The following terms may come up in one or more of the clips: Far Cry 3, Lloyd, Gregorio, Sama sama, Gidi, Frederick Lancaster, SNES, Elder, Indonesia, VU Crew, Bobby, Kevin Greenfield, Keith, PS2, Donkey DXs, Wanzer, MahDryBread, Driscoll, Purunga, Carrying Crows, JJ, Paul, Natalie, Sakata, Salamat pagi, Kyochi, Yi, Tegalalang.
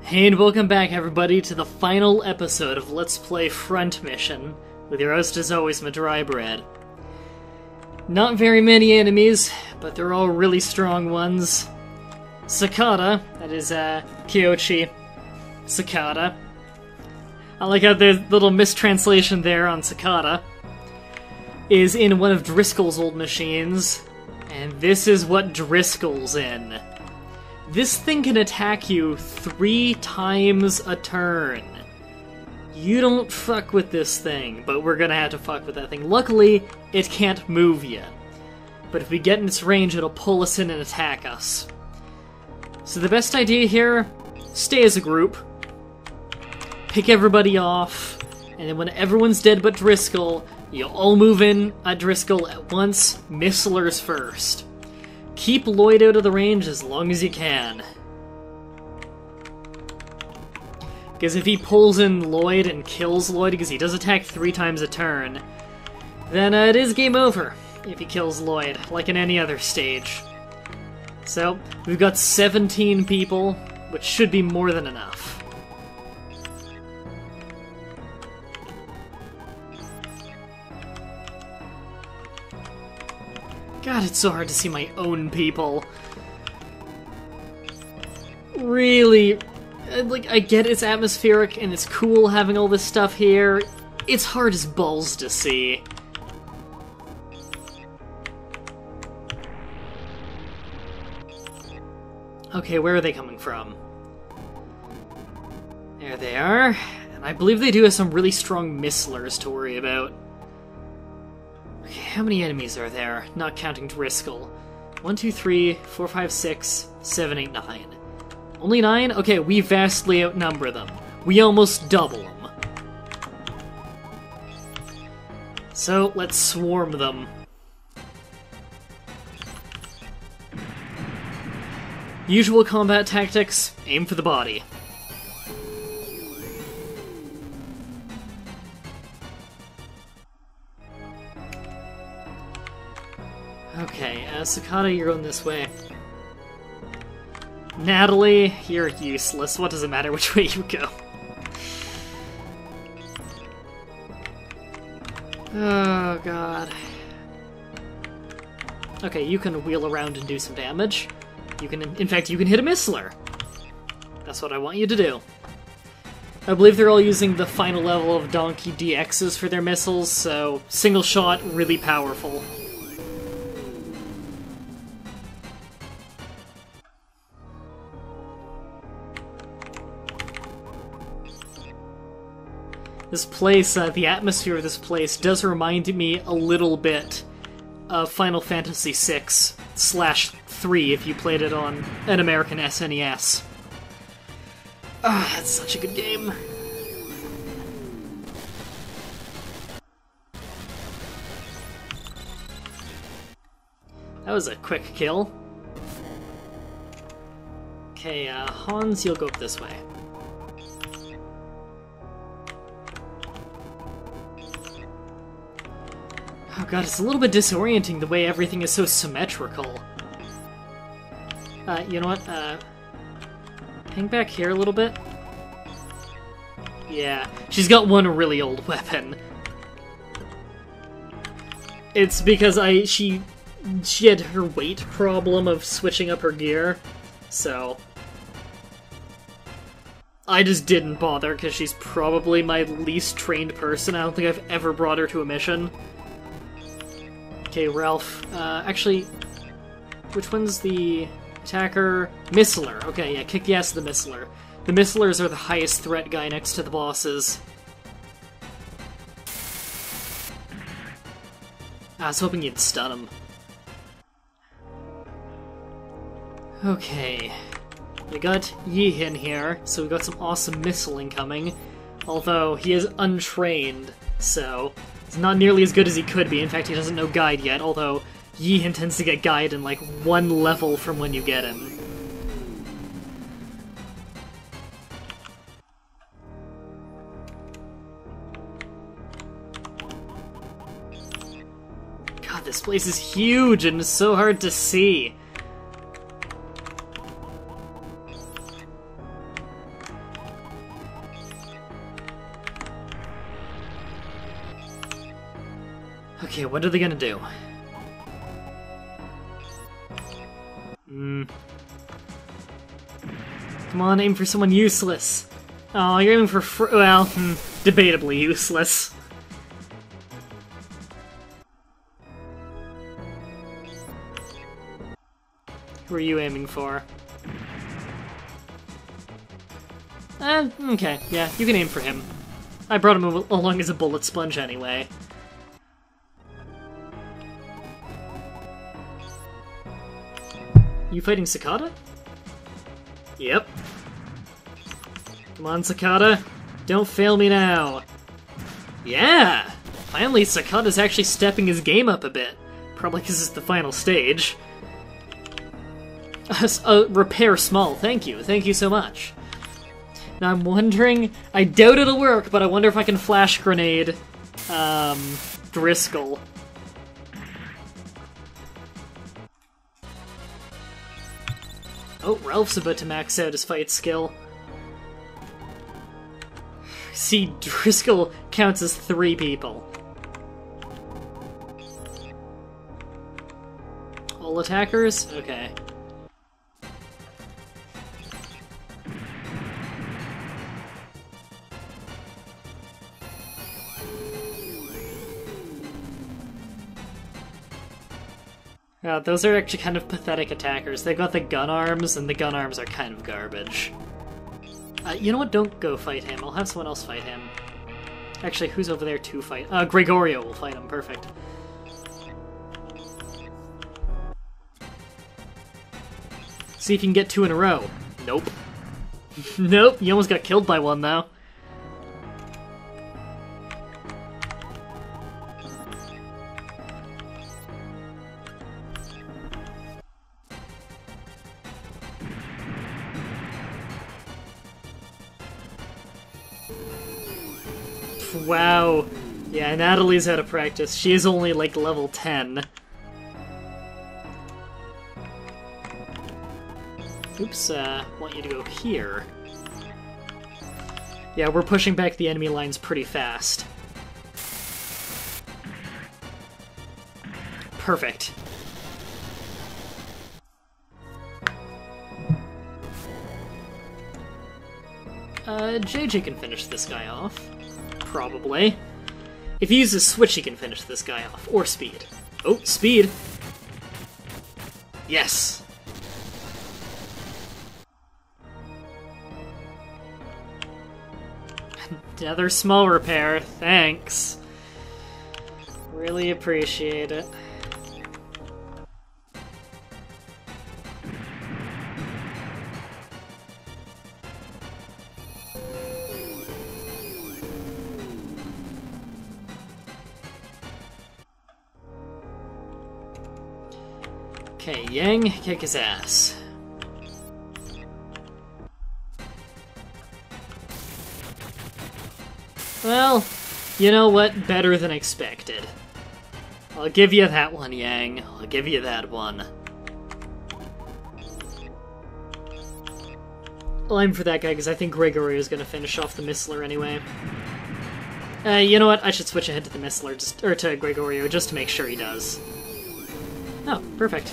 Hey and welcome back everybody to the final episode of Let's Play Front Mission, with your host as always, MahDryBread. Not very many enemies, but they're all really strong ones. Sakata, that is Kyochi. Sakata. I like how there's a little mistranslation there on Sakata. Is in one of Driscoll's old machines, and this is what Driscoll's in. This thing can attack you 3 times a turn. You don't fuck with this thing, but we're gonna have to fuck with that thing. Luckily, it can't move you. But if we get in its range, it'll pull us in and attack us. So the best idea here, stay as a group. Pick everybody off, and then when everyone's dead but Driscoll, you all move in at Driscoll at once, missilers first. Keep Lloyd out of the range as long as you can. Because if he pulls in Lloyd and kills Lloyd, because he does attack 3 times a turn, then it is game over if he kills Lloyd, like in any other stage. So, we've got 17 people, which should be more than enough. God, it's so hard to see my own people. Really, like, I get it's atmospheric and it's cool having all this stuff here. It's hard as balls to see. Okay, where are they coming from? There they are. And I believe they do have some really strong missilers to worry about. Okay, how many enemies are there? Not counting Driscoll. 1, 2, 3, 4, 5, 6, 7, 8, 9. Only 9? Okay, we vastly outnumber them. We almost double them. So, let's swarm them. Usual combat tactics, aim for the body. Okay, Sakata, you're going this way. Natalie, you're useless. What does it matter which way you go? Oh, God. Okay, you can wheel around and do some damage. You can, in fact, you can hit a missiler. That's what I want you to do. I believe they're all using the final level of Donkey DXs for their missiles, so single shot, really powerful. This place, the atmosphere of this place does remind me a little bit of Final Fantasy VI/3 if you played it on an American SNES. Ah, that's such a good game. That was a quick kill. Okay, Hans, you'll go up this way. Oh god, it's a little bit disorienting the way everything is so symmetrical. You know what? Hang back here a little bit. Yeah, she's got one really old weapon. It's because she had her weight problem of switching up her gear, so I just didn't bother because she's probably my least trained person. I don't think I've ever brought her to a mission. Okay, Ralph, actually, which one's the attacker? Missiler. Okay, yeah, kick the ass of the missiler. The missilers are the highest threat guy next to the bosses. I was hoping you'd stun him. Okay, we got Yi in here, so we got some awesome missiling coming. Although, he is untrained, so it's not nearly as good as he could be. In fact, he doesn't know Guide yet, although Yi intends to get Guide in, like, 1 level from when you get him. God, this place is huge and so hard to see. Okay, what are they gonna do? Come on, aim for someone useless. Oh, you're aiming for debatably useless. Who are you aiming for? Okay, yeah, you can aim for him. I brought him along as a bullet sponge anyway. You fighting Sakata? Yep. Come on, Sakata. Don't fail me now. Yeah! Finally, Sakata's actually stepping his game up a bit. Probably because it's the final stage. Repair small, thank you. Thank you so much. Now I'm wondering... I doubt it'll work, but I wonder if I can flash grenade... Driscoll. Oh, Ralph's about to max out his fight skill. See, Driscoll counts as 3 people. All attackers? Okay. Those are actually kind of pathetic attackers. They've got the gun arms, and the gun arms are kind of garbage. You know what? Don't go fight him. I'll have someone else fight him. Actually, who's over there to fight? Gregorio will fight him. Perfect. See if you can get 2 in a row. Nope. Nope. You almost got killed by one, though. Wow. Yeah, Natalie's out of practice. She is only, like, level 10. Oops, want you to go here. Yeah, we're pushing back the enemy lines pretty fast. Perfect. JJ can finish this guy off. Probably. If he uses switch, he can finish this guy off. Or speed. Oh, speed! Yes! Another small repair, thanks. Really appreciate it. Okay, Yang, kick his ass. Well, you know what? Better than expected. I'll give you that one, Yang. I'll give you that one. I'll aim for that guy, because I think Gregorio is going to finish off the Missler anyway. You know what? I should switch ahead to the Missler, or to Gregorio, just to make sure he does. Oh, perfect.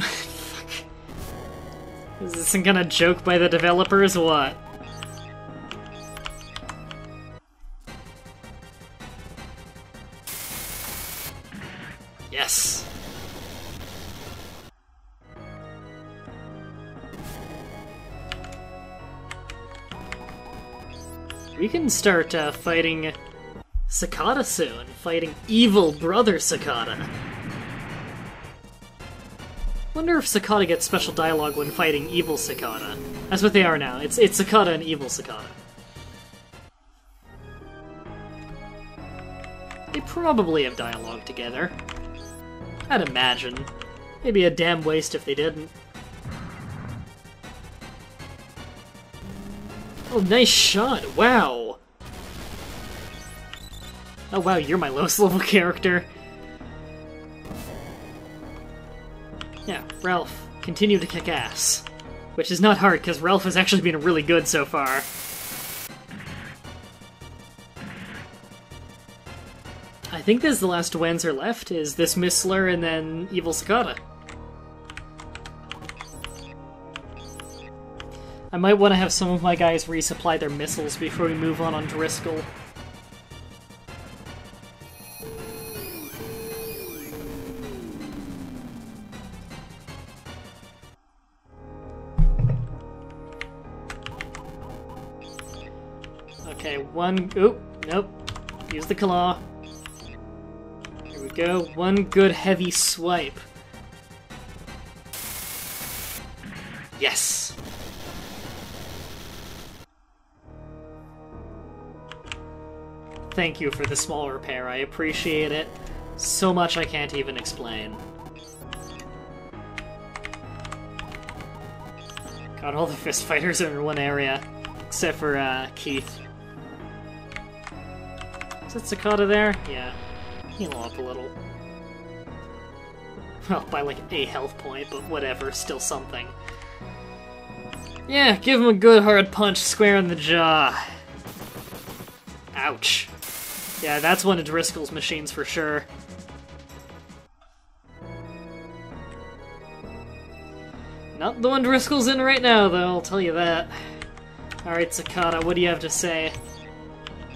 Fuck. Is this some kind of joke by the developers, or what? Yes! We can start fighting Sakata soon, fighting evil brother Sakata. Wonder if Sakata gets special dialogue when fighting evil Sakata. That's what they are now. It's Sakata and evil Sakata. They probably have dialogue together. I'd imagine. It'd be a damn waste if they didn't. Oh, nice shot! Wow! Oh wow, you're my lowest level character. Yeah, Ralph, continue to kick ass. Which is not hard, because Ralph has actually been really good so far. think this is the last Wanzer left, is this Mistler and then Evil Sakata. I might want to have some of my guys resupply their missiles before we move on Driscoll. Okay, one... oop, nope. Use the claw. Here we go. One good heavy swipe. Yes! Thank you for the small repair, I appreciate it. So much I can't even explain. Got all the fistfighters in one area, except for Keith. Is that Sakata there? Yeah. Heal up a little. Well, by like a health point, but whatever, still something. Yeah, give him a good hard punch square in the jaw. Ouch. Yeah, that's one of Driscoll's machines for sure. Not the one Driscoll's in right now, though, I'll tell you that. Alright, Sakata, what do you have to say?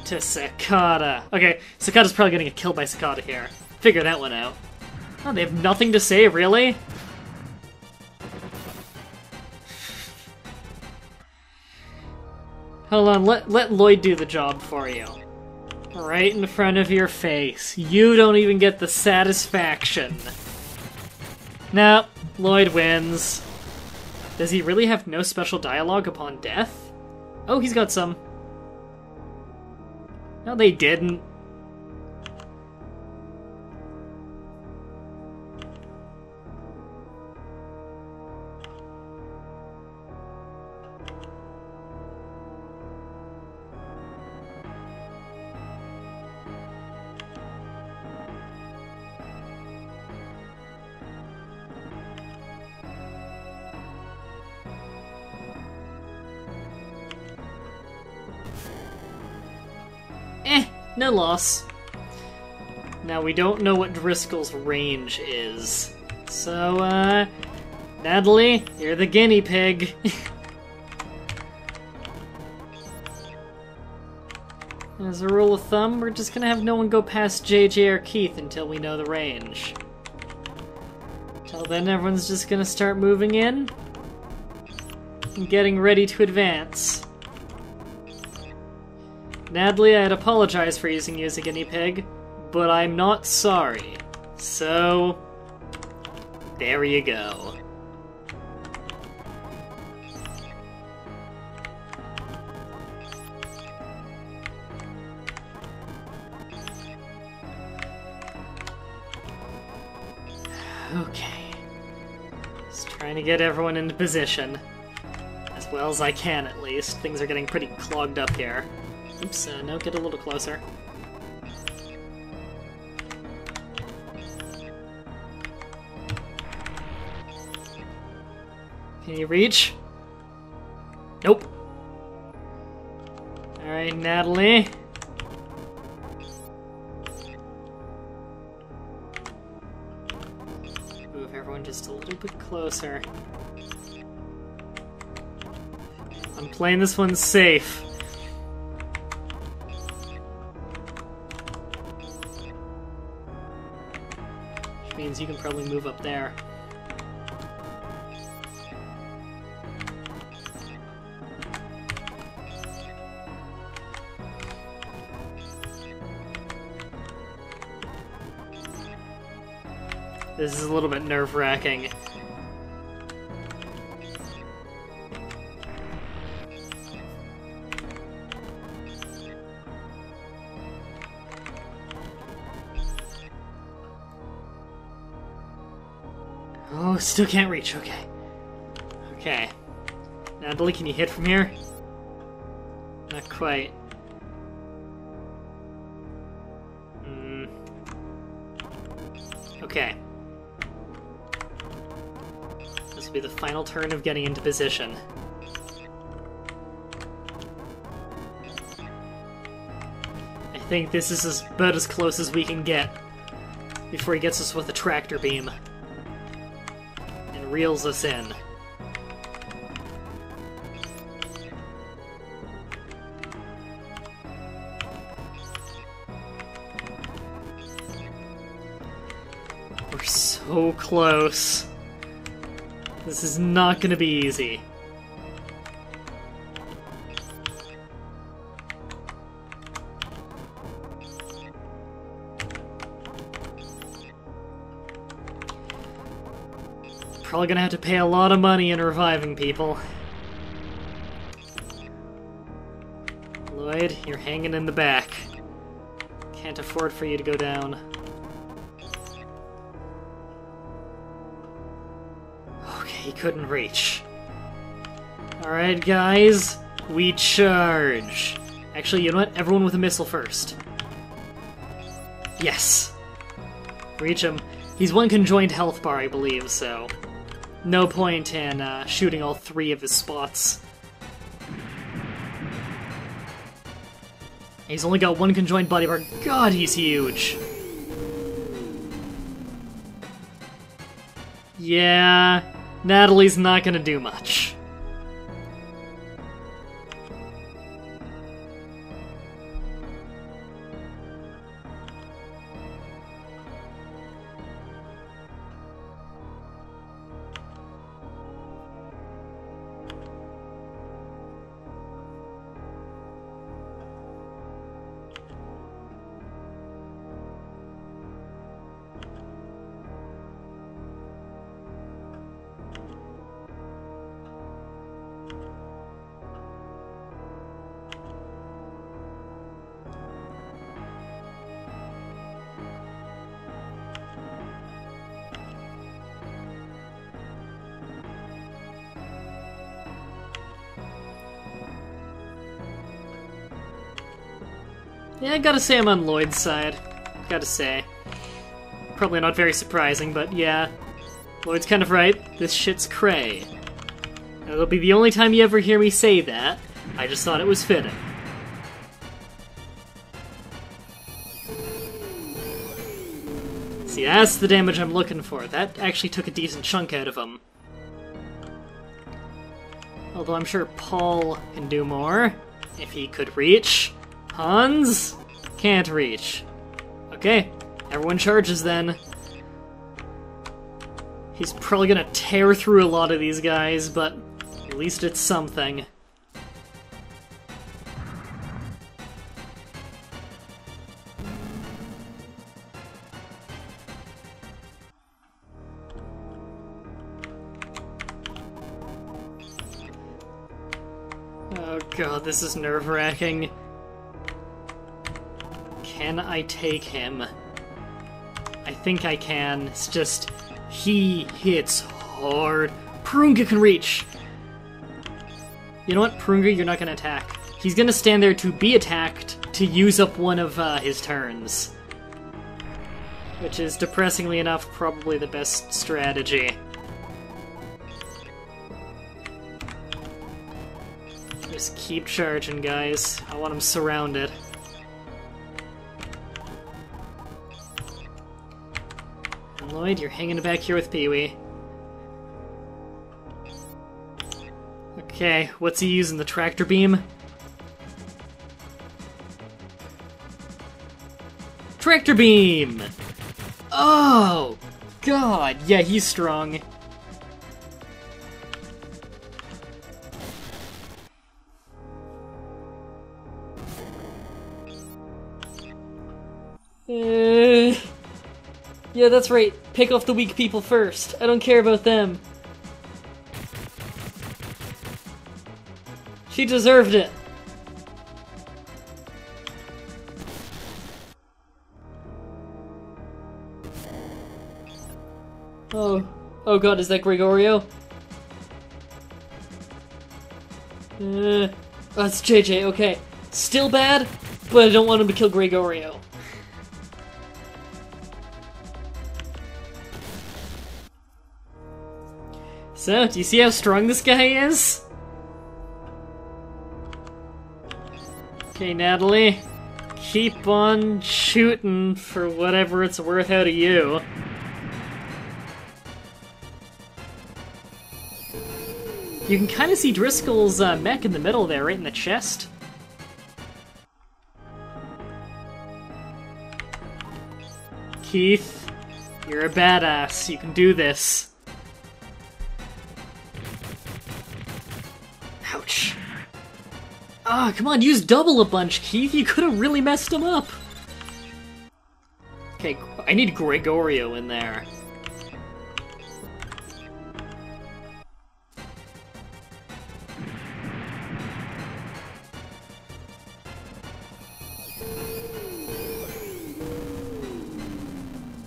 To Sakata. Okay, Sakata's probably gonna get killed by Sakata here. Figure that one out. Oh, they have nothing to say, really? Hold on, let Lloyd do the job for you. Right in front of your face. You don't even get the satisfaction. Nah, Lloyd wins. Does he really have no special dialogue upon death? Oh, he's got some. No, they didn't. No loss. Now, we don't know what Driscoll's range is. So, Natalie, you're the guinea pig. As a rule of thumb, we're just gonna have no one go past JJ or Keith until we know the range. Until then, everyone's just gonna start moving in and getting ready to advance. Natalie, I'd apologize for using you as a guinea pig, but I'm not sorry. So... there you go. Okay. Just trying to get everyone into position. As well as I can, at least. Things are getting pretty clogged up here. Oops, no, get a little closer. Can you reach? Nope. Alright, Natalie. Move everyone just a little bit closer. I'm playing this one safe. Means you can probably move up there. This is a little bit nerve-wracking. Still can't reach, okay. Okay. Natalie, can you hit from here? Not quite. Mm. Okay. This will be the final turn of getting into position. I think this is about as close as we can get before he gets us with a tractor beam and reels us in. We're so close. This is not gonna be easy. Probably gonna have to pay a lot of money in reviving people. Lloyd, you're hanging in the back. Can't afford for you to go down. Okay, he couldn't reach. Alright, guys, we charge. Actually, you know what? Everyone with a missile first. Yes! Reach him. He's one conjoined health bar, I believe, so... no point in shooting all three of his spots. He's only got one conjoined body part. God, he's huge! Yeah... Natalie's not gonna do much. Yeah, I gotta say I'm on Lloyd's side. Gotta say. Probably not very surprising, but yeah. Lloyd's kind of right. This shit's cray. Now, it'll be the only time you ever hear me say that. I just thought it was fitting. See, that's the damage I'm looking for. That actually took a decent chunk out of him. Although I'm sure Paul can do more, if he could reach. Hans? Can't reach. Okay, everyone charges then. He's probably gonna tear through a lot of these guys, but at least it's something. Oh god, this is nerve-wracking. Can I take him? I think I can. It's just... he hits hard. Purunga can reach! You know what, Purunga, you're not gonna attack. He's gonna stand there to be attacked to use up one of his turns. Which is, depressingly enough, probably the best strategy. Just keep charging, guys. I want him surrounded. Lloyd, you're hanging back here with Pee-wee. Okay, what's he using? The tractor beam? Tractor beam! Oh! God! Yeah, he's strong. Yeah, that's right. Pick off the weak people first. I don't care about them. She deserved it. Oh god, is that Gregorio? Oh, it's JJ, okay. Still bad, but I don't want him to kill Gregorio. So, do you see how strong this guy is? Okay, Natalie. keep on shooting for whatever it's worth out of you. You can kind of see Driscoll's mech in the middle there, right in the chest. Keith, you're a badass. You can do this. Ouch. Ah, oh, come on, use double a bunch, Keith. You could have really messed him up. Okay, I need Gregorio in there.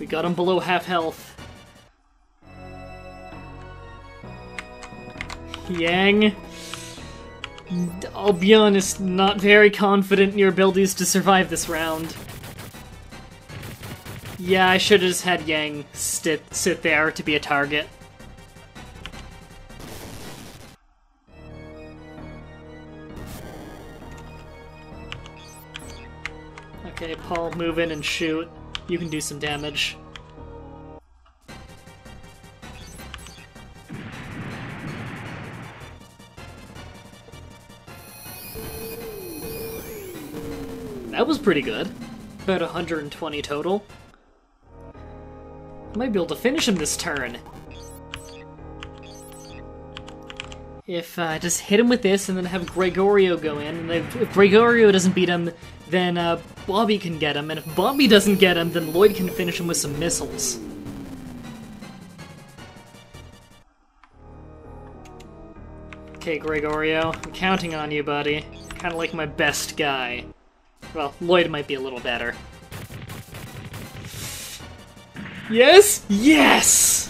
Got him below half health. Yang, I'll be honest, not very confident in your abilities to survive this round. Yeah, I should have just had Yang sit there to be a target. Okay, Paul, move in and shoot. You can do some damage. That was pretty good. About 120 total. I might be able to finish him this turn. If I just hit him with this and then have Gregorio go in, and if Gregorio doesn't beat him, then Bobby can get him, and if Bobby doesn't get him, then Lloyd can finish him with some missiles. Okay, Gregorio, I'm counting on you, buddy. Kind of like my best guy. Well, Lloyd might be a little better. Yes! Yes!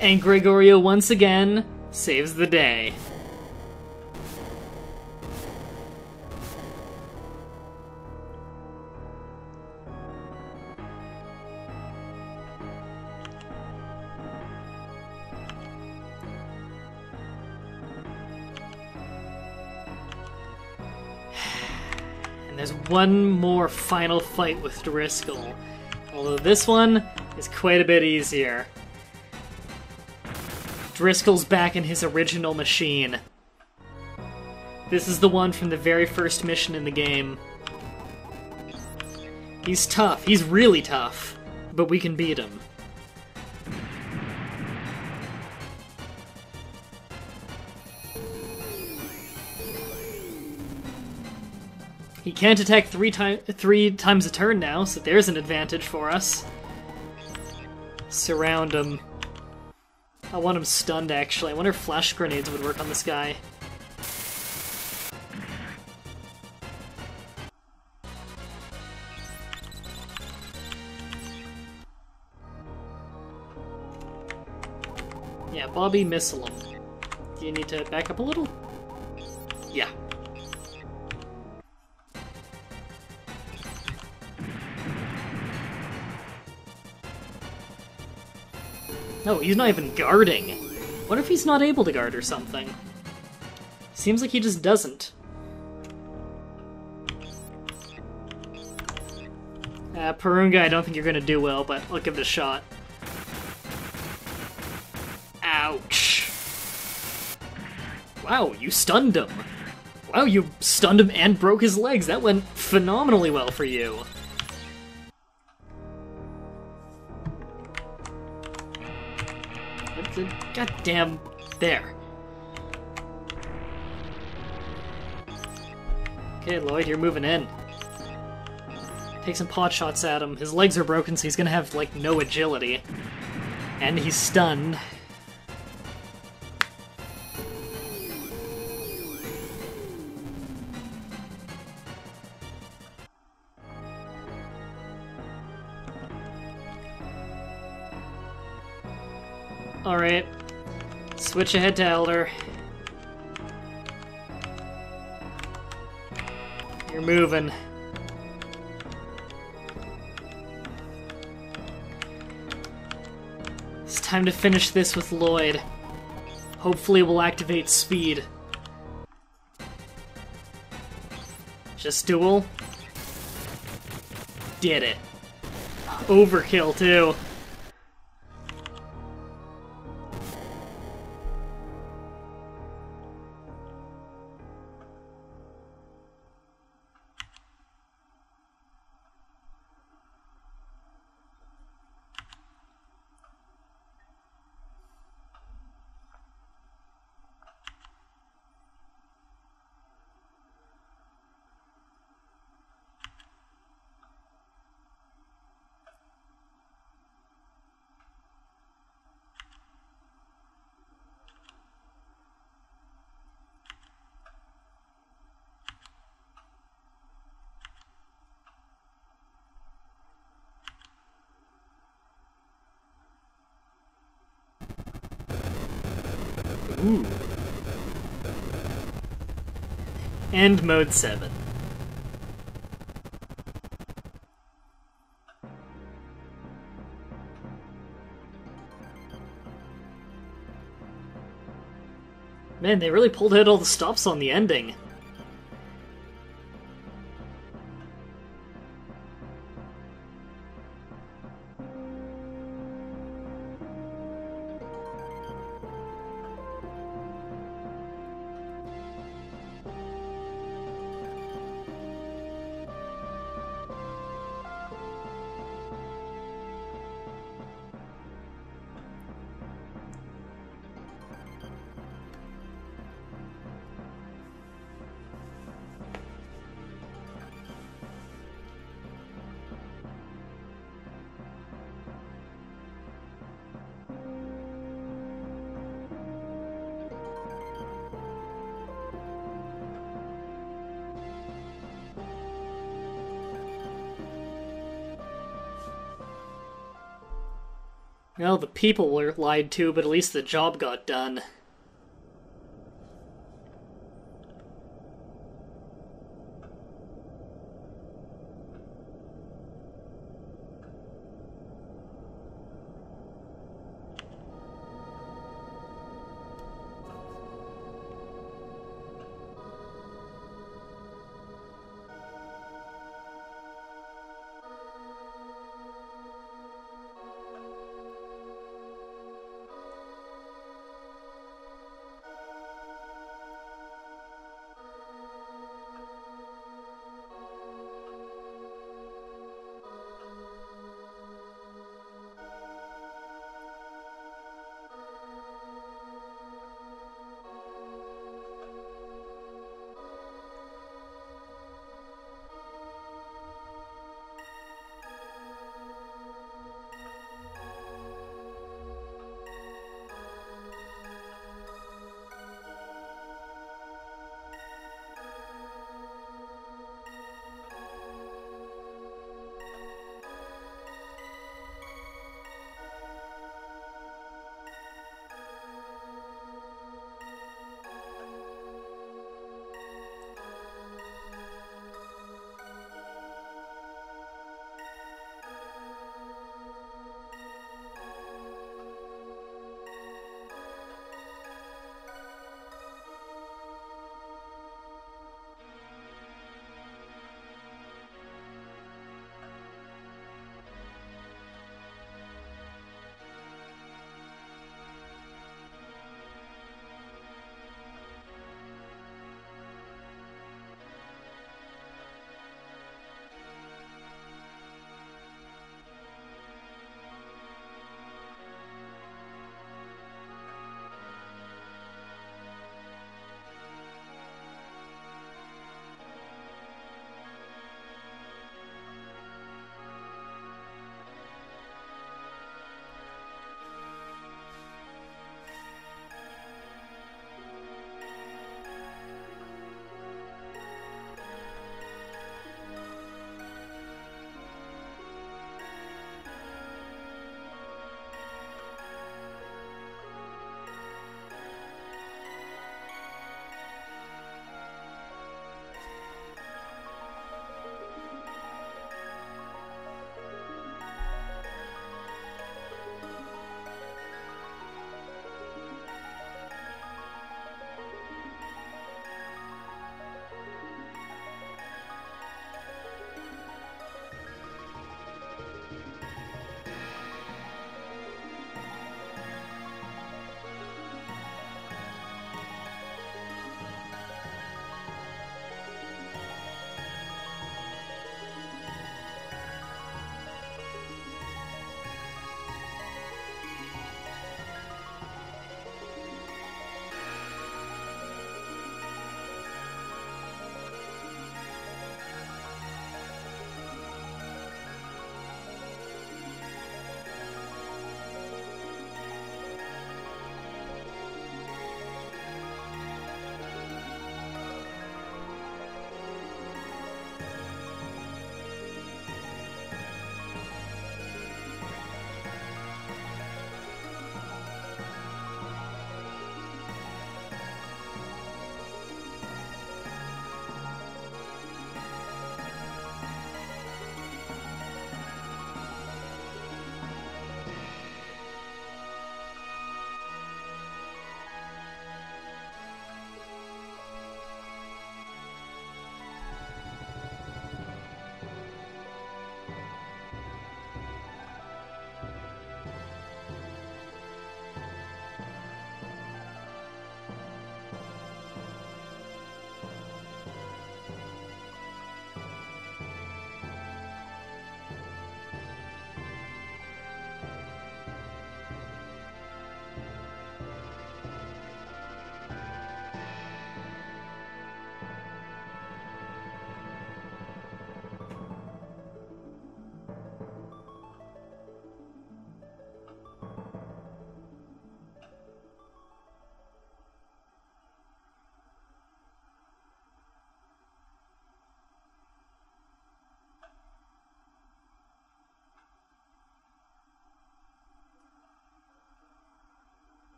And Gregorio once again saves the day. One more final fight with Driscoll, although this one is quite a bit easier. Driscoll's back in his original machine. This is the one from the very first mission in the game. He's tough, he's really tough, but we can beat him. He can't attack three times a turn now, so there's an advantage for us. Surround him. I want him stunned, actually. I wonder if flash grenades would work on this guy. Yeah, Bobby, missile him. Do you need to back up a little? Yeah. No, he's not even guarding. What if he's not able to guard or something? Seems like he just doesn't. Purunga, I don't think you're gonna do well, but I'll give it a shot. Ouch. Wow, you stunned him. Wow, you stunned him and broke his legs. That went phenomenally well for you. Goddamn, there. Okay, Lloyd, you're moving in. Take some pot shots at him. His legs are broken, so he's gonna have, like, no agility. And he's stunned. Alright. Switch ahead to Elder. You're moving. It's time to finish this with Lloyd. Hopefully we'll activate speed. Just duel. did it. Overkill, too. Ooh. End mode 7. Man, they really pulled out all the stops on the ending. Well, the people were lied to, but at least the job got done.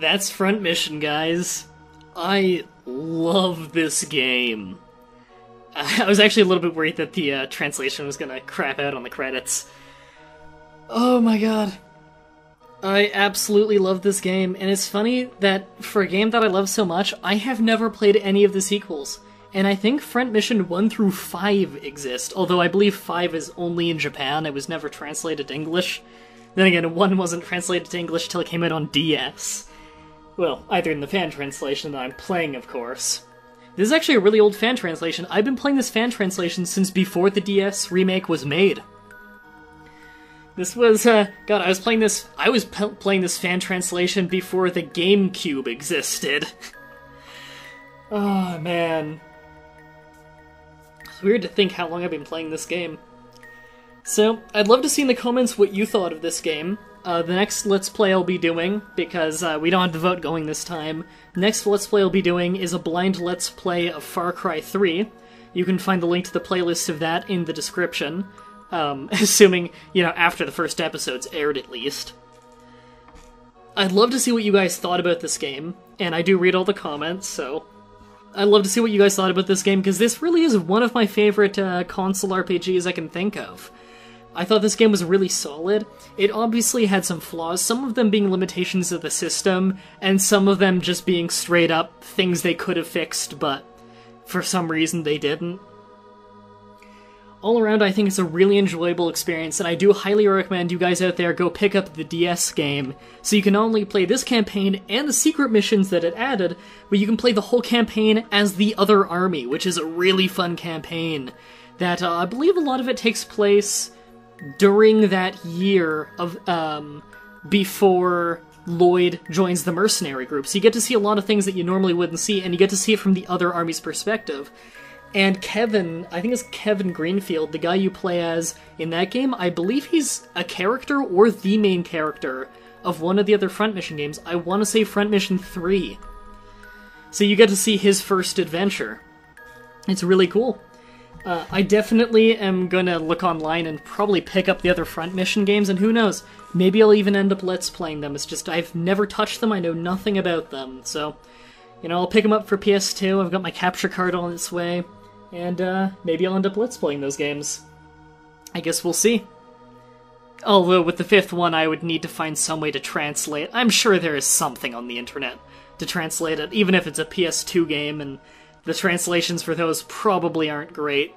That's Front Mission, guys. I love this game. I was actually a little bit worried that the translation was gonna crap out on the credits. Oh my god. I absolutely love this game, and it's funny that for a game that I love so much, I have never played any of the sequels. And I think Front Mission 1 through 5 exist, although I believe 5 is only in Japan. It was never translated to English. Then again, 1 wasn't translated to English till it came out on DS. Well, either in the fan translation that I'm playing, of course. This is actually a really old fan translation. I've been playing this fan translation since before the DS remake was made. This was, God, I was playing this fan translation before the GameCube existed. Oh, man. It's weird to think how long I've been playing this game. So, I'd love to see in the comments what you thought of this game. The next Let's Play I'll be doing, because we don't have the vote going this time, next Let's Play I'll be doing is a blind Let's Play of Far Cry 3. You can find the link to the playlist of that in the description. Assuming, you know, after the first episode's aired at least. I'd love to see what you guys thought about this game, and I do read all the comments, so... I'd love to see what you guys thought about this game, because this really is one of my favorite console RPGs I can think of. I thought this game was really solid. It obviously had some flaws, some of them being limitations of the system, and some of them just being straight up things they could have fixed, but for some reason they didn't. All around, I think it's a really enjoyable experience, and I do highly recommend you guys out there go pick up the DS game, so you can not only play this campaign and the secret missions that it added, but you can play the whole campaign as the Other Army, which is a really fun campaign that I believe a lot of it takes place during that year of before Lloyd joins the mercenary group. So you get to see a lot of things that you normally wouldn't see, and you get to see it from the Other Army's perspective. And Kevin, I think it's Kevin Greenfield, the guy you play as in that game, I believe he's a character or the main character of one of the other Front Mission games. I want to say Front Mission 3. So you get to see his first adventure. It's really cool. I definitely am going to look online and probably pick up the other Front Mission games, and who knows, maybe I'll even end up Let's Playing them. It's just I've never touched them, I know nothing about them, so... You know, I'll pick them up for PS2, I've got my capture card on its way, and maybe I'll end up Let's Playing those games. I guess we'll see. Although with the fifth one I would need to find some way to translate. I'm sure there is something on the internet to translate it, even if it's a PS2 game, and the translations for those probably aren't great.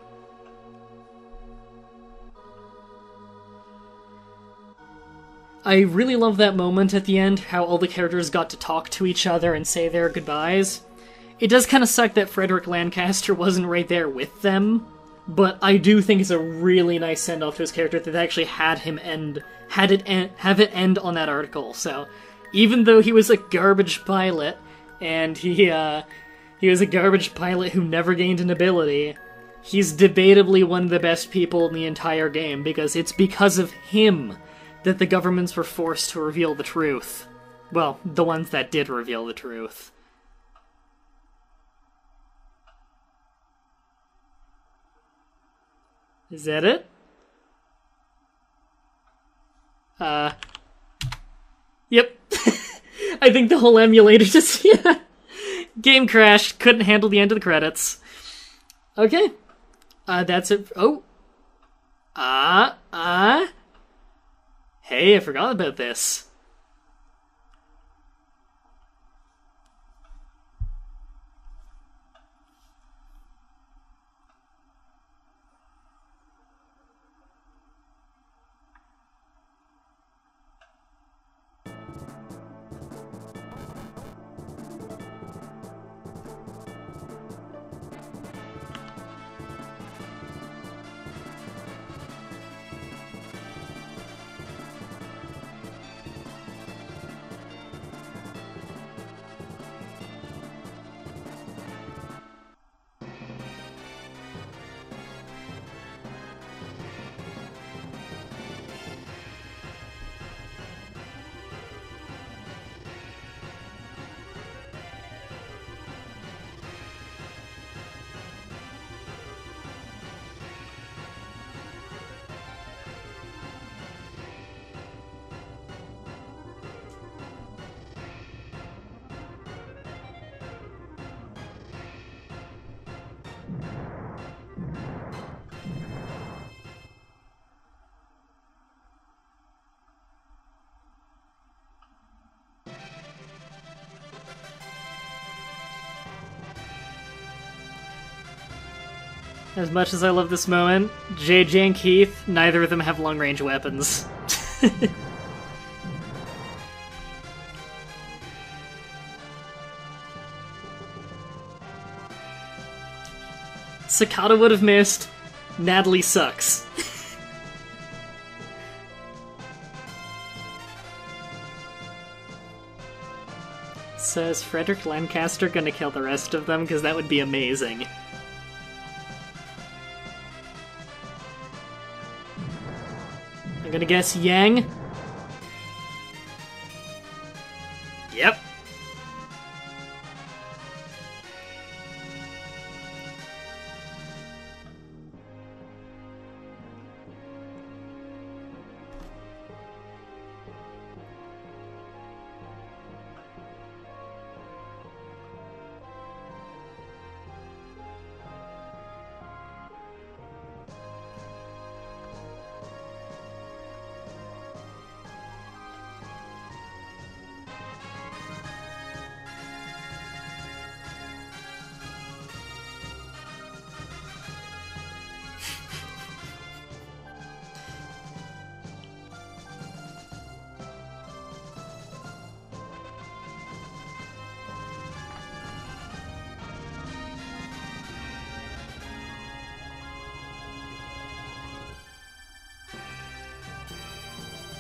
I really love that moment at the end, how all the characters got to talk to each other and say their goodbyes. It does kind of suck that Frederick Lancaster wasn't right there with them, but I do think it's a really nice send-off to his character that they actually had him have it end on that article. So, even though he was a garbage pilot, and he was a garbage pilot who never gained an ability, he's debatably one of the best people in the entire game, because it's because of him that the governments were forced to reveal the truth. Well, the ones that did reveal the truth. Is that it? Yep. I think the whole emulator just, yeah. Game crashed, couldn't handle the end of the credits. Okay. That's it. Oh. Hey, I forgot about this. As much as I love this moment, JJ and Keith, neither of them have long-range weapons. Sakata would have missed. Natalie sucks. Says Frederick Lancaster gonna kill the rest of them, because that would be amazing. I'm gonna guess Yang? Yep.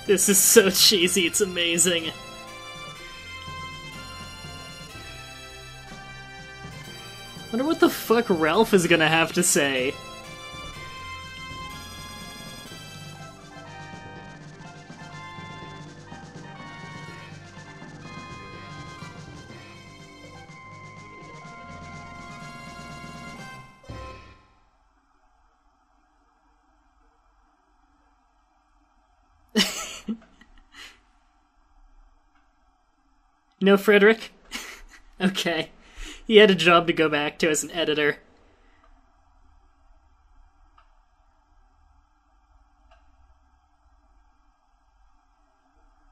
This is so cheesy, it's amazing. Wonder what the fuck Ralph is gonna have to say. No, Frederick? Okay. He had a job to go back to as an editor.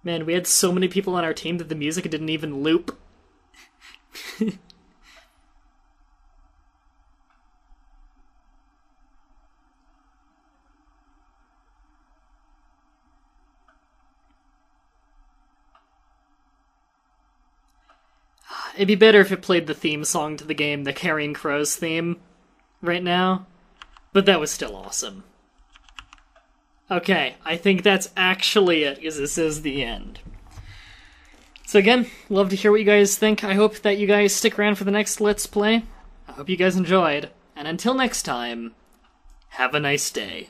Man, we had so many people on our team that the music didn't even loop. It'd be better if it played the theme song to the game, the Carrying Crows theme, right now. But that was still awesome. Okay, I think that's actually it, because this is the end. So again, love to hear what you guys think. I hope that you guys stick around for the next Let's Play. I hope you guys enjoyed. And until next time, have a nice day.